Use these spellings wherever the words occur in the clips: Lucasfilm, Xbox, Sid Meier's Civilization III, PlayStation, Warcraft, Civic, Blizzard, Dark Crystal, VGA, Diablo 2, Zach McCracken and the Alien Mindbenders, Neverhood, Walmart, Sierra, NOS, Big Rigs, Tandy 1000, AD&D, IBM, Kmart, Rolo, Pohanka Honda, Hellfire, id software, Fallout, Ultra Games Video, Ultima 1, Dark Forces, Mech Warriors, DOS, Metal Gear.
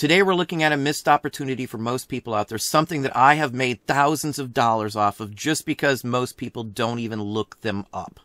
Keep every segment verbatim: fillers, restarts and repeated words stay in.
Today we're looking at a missed opportunity for most people out there, something that I have made thousands of dollars off of just because most people don't even look them up.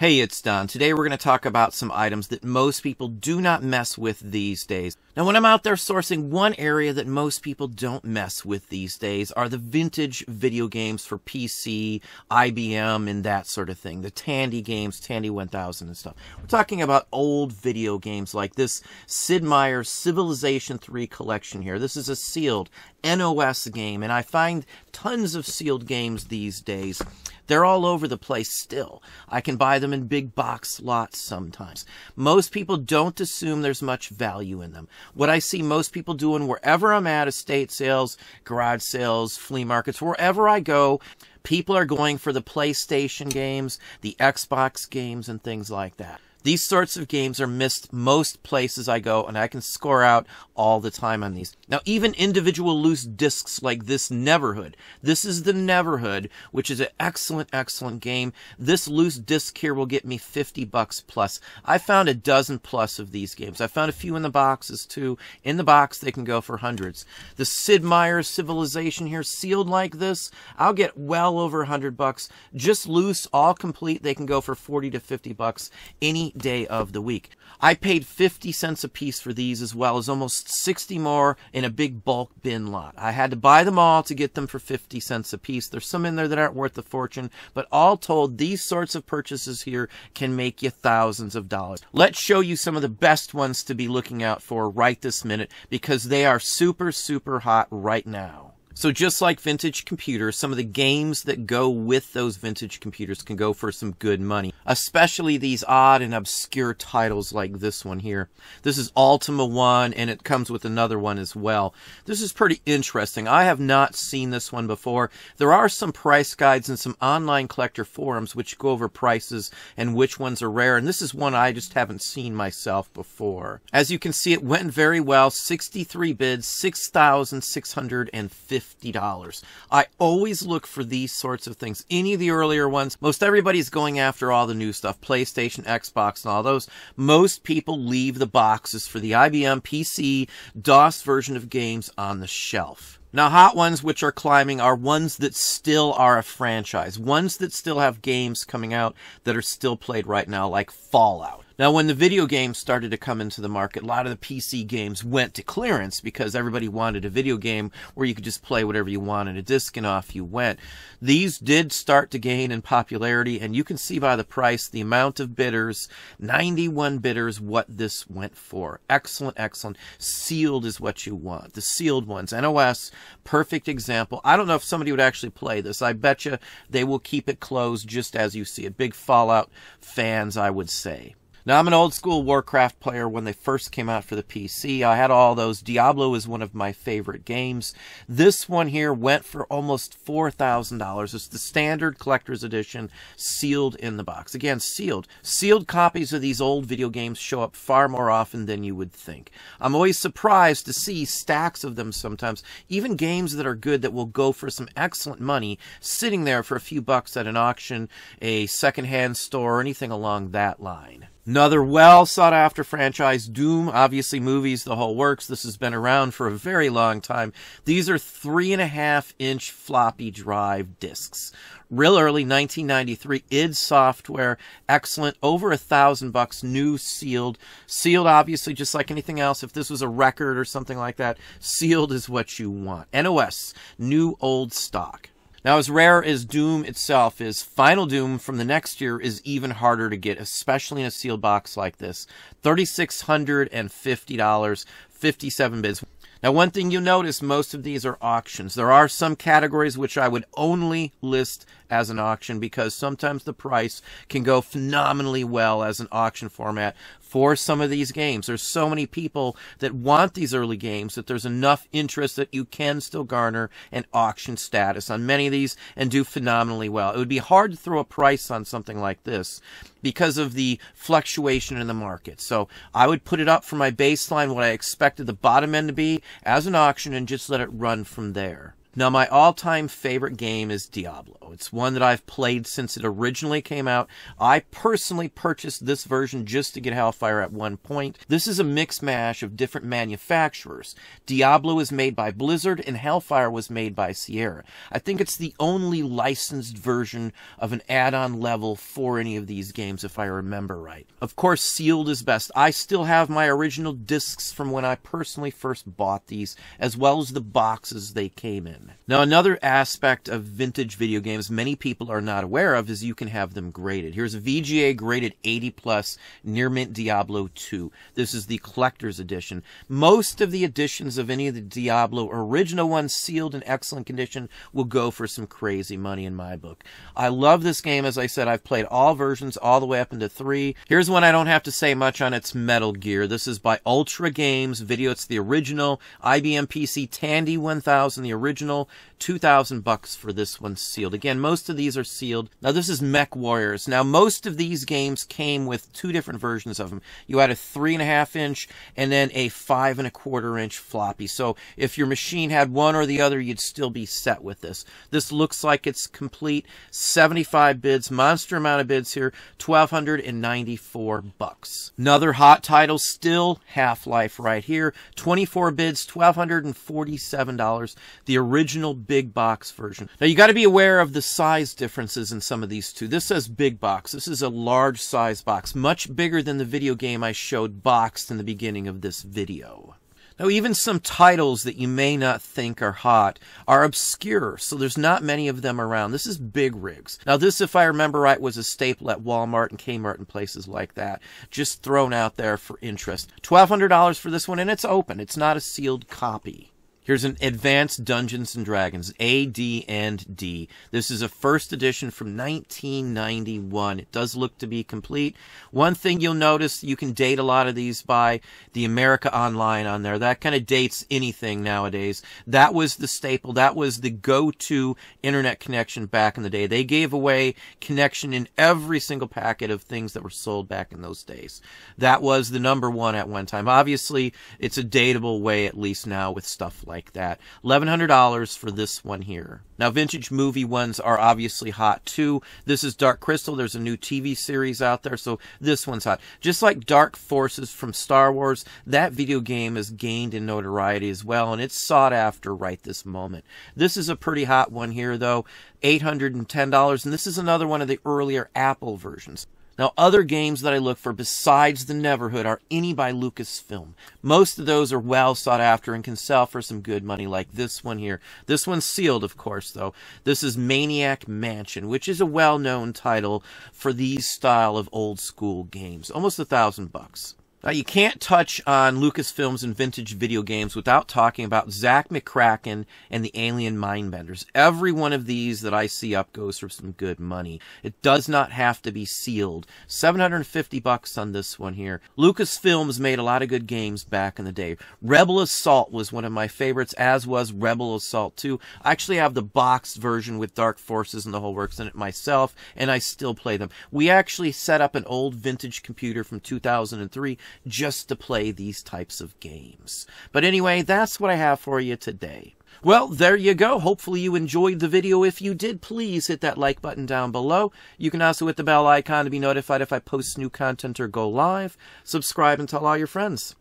Hey, it's Don. Today we're going to talk about some items that most people do not mess with these days. Now, when I'm out there sourcing, one area that most people don't mess with these days are the vintage video games for P C, I B M, and that sort of thing. The Tandy games, Tandy one thousand and stuff. We're talking about old video games like this Sid Meier's Civilization three collection here. This is a sealed N O S game, and I find tons of sealed games these days. They're all over the place still. I can buy them in big box lots sometimes. Most people don't assume there's much value in them. What I see most people doing wherever I'm at, estate sales, garage sales, flea markets, wherever I go, people are going for the PlayStation games, the Xbox games, and things like that. These sorts of games are missed most places I go, and I can score out all the time on these. Now, even individual loose discs like this Neverhood. This is the Neverhood, which is an excellent, excellent game. This loose disc here will get me fifty bucks plus. I found a dozen plus of these games. I found a few in the boxes, too. In the box, they can go for hundreds. The Sid Meier's Civilization here, sealed like this, I'll get well over one hundred bucks. Just loose, all complete, they can go for forty to fifty bucks. Any day of the week. I paid fifty cents a piece for these, as well as almost sixty more in a big bulk bin lot. I had to buy them all to get them for fifty cents a piece. There's some in there that aren't worth a fortune, but all told, these sorts of purchases here can make you thousands of dollars. Let's show you some of the best ones to be looking out for right this minute, because they are super, super hot right now. So just like vintage computers, some of the games that go with those vintage computers can go for some good money, especially these odd and obscure titles like this one here. This is Ultima one, and it comes with another one as well. This is pretty interesting. I have not seen this one before. There are some price guides and some online collector forums which go over prices and which ones are rare, and this is one I just haven't seen myself before. As you can see, it went very well. sixty-three bids, six thousand six hundred fifty dollars. fifty dollars. I always look for these sorts of things. Any of the earlier ones, most everybody's going after all the new stuff, PlayStation, Xbox, and all those. Most people leave the boxes for the I B M, P C, DOS version of games on the shelf. Now, hot ones which are climbing are ones that still are a franchise, ones that still have games coming out that are still played right now, like Fallout. Now, when the video games started to come into the market, a lot of the P C games went to clearance because everybody wanted a video game where you could just play whatever you wanted, a disc, and off you went. These did start to gain in popularity, and you can see by the price, the amount of bidders, ninety-one bidders, what this went for. Excellent, excellent. Sealed is what you want. The sealed ones. N O S, perfect example. I don't know if somebody would actually play this. I bet you they will keep it closed just as you see it. Big Fallout fans, I would say. Now, I'm an old-school Warcraft player. When they first came out for the P C, I had all those. Diablo is one of my favorite games. This one here went for almost four thousand dollars. It's the standard collector's edition, sealed in the box. Again, sealed. Sealed copies of these old video games show up far more often than you would think. I'm always surprised to see stacks of them sometimes, even games that are good that will go for some excellent money, sitting there for a few bucks at an auction, a secondhand store, or anything along that line. Another well-sought-after franchise, Doom, obviously movies, the whole works. This has been around for a very long time. These are three and a half inch floppy drive discs. Real early, nineteen ninety-three, id Software, excellent, over a thousand bucks, new, sealed. Sealed, obviously, just like anything else. If this was a record or something like that, sealed is what you want. N O S, new old stock. Now, as rare as Doom itself is, Final Doom from the next year is even harder to get, especially in a sealed box like this. three thousand six hundred fifty dollars, fifty-seven bids. Now, one thing you notice, most of these are auctions. There are some categories which I would only list as an auction, because sometimes the price can go phenomenally well as an auction format for some of these games. There's so many people that want these early games that there's enough interest that you can still garner an auction status on many of these and do phenomenally well. It would be hard to throw a price on something like this because of the fluctuation in the market. So I would put it up for my baseline, what I expected the bottom end to be as an auction, and just let it run from there. Now, my all-time favorite game is Diablo. It's one that I've played since it originally came out. I personally purchased this version just to get Hellfire at one point. This is a mix mash of different manufacturers. Diablo is made by Blizzard, and Hellfire was made by Sierra. I think it's the only licensed version of an add-on level for any of these games, if I remember right. Of course, sealed is best. I still have my original discs from when I personally first bought these, as well as the boxes they came in. Now, another aspect of vintage video games many people are not aware of is you can have them graded. Here's a V G A graded eighty plus near mint Diablo two. This is the collector's edition. Most of the editions of any of the Diablo original ones, sealed in excellent condition, will go for some crazy money in my book. I love this game. As I said, I've played all versions all the way up into three. Here's one I don't have to say much on. It's Metal Gear. This is by Ultra Games Video. It's the original I B M P C Tandy one thousand, the original. two thousand bucks for this one sealed. Again, most of these are sealed. Now, this is Mech Warriors. Now, most of these games came with two different versions of them. You had a three and a half inch and then a five and a quarter inch floppy. So if your machine had one or the other, you'd still be set with this. This looks like it's complete. seventy-five bids, monster amount of bids here, one thousand two hundred ninety-four bucks. Another hot title, still Half-Life right here. twenty-four bids, one thousand two hundred forty-seven dollars. The original original big box version. Now, you got to be aware of the size differences in some of these two. This says big box. This is a large size box, much bigger than the video game I showed boxed in the beginning of this video. Now, even some titles that you may not think are hot are obscure, so there's not many of them around. This is Big Rigs. Now, this, if I remember right, was a staple at Walmart and Kmart and places like that, just thrown out there for interest. twelve hundred dollars for this one, and it's open. It's not a sealed copy. Here's an Advanced Dungeons and Dragons, A D and D. This is a first edition from nineteen ninety-one. It does look to be complete. One thing you'll notice, you can date a lot of these by the America Online on there. That kind of dates anything nowadays. That was the staple. That was the go-to internet connection back in the day. They gave away connection in every single packet of things that were sold back in those days. That was the number one at one time. Obviously, it's a dateable way, at least now, with stuff like like that. eleven hundred dollars for this one here. Now, vintage movie ones are obviously hot too. This is Dark Crystal. There's a new T V series out there, so this one's hot. Just like Dark Forces from Star Wars, that video game has gained in notoriety as well, and it's sought after right this moment. This is a pretty hot one here though, eight hundred ten dollars, and this is another one of the earlier Apple versions. Now, other games that I look for besides the Neverhood are any by Lucasfilm. Most of those are well sought after and can sell for some good money, like this one here. This one's sealed, of course, though. This is Maniac Mansion, which is a well-known title for these style of old-school games. Almost a thousand bucks. Now, you can't touch on Lucasfilms and vintage video games without talking about Zach McCracken and the Alien Mindbenders. Every one of these that I see up goes for some good money. It does not have to be sealed. seven hundred fifty bucks on this one here. Lucasfilms made a lot of good games back in the day. Rebel Assault was one of my favorites, as was Rebel Assault two. I actually have the boxed version with Dark Forces and the whole works in it myself, and I still play them. We actually set up an old vintage computer from two thousand three just to play these types of games. But anyway, that's what I have for you today. Well, there you go. Hopefully you enjoyed the video. If you did, please hit that like button down below. You can also hit the bell icon to be notified if I post new content or go live. Subscribe and tell all your friends.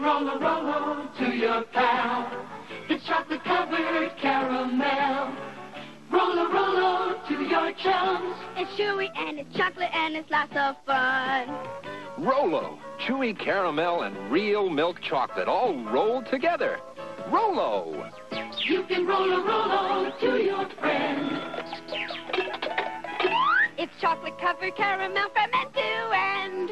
roller, roller to your pal. It's chocolate-covered caramel. Roller, roller to your chums. It's chewy and it's chocolate and it's lots of fun. Rolo, chewy caramel and real milk chocolate all rolled together. Rolo. You can Rolo, Rolo to your friend. It's chocolate-covered caramel from end to end.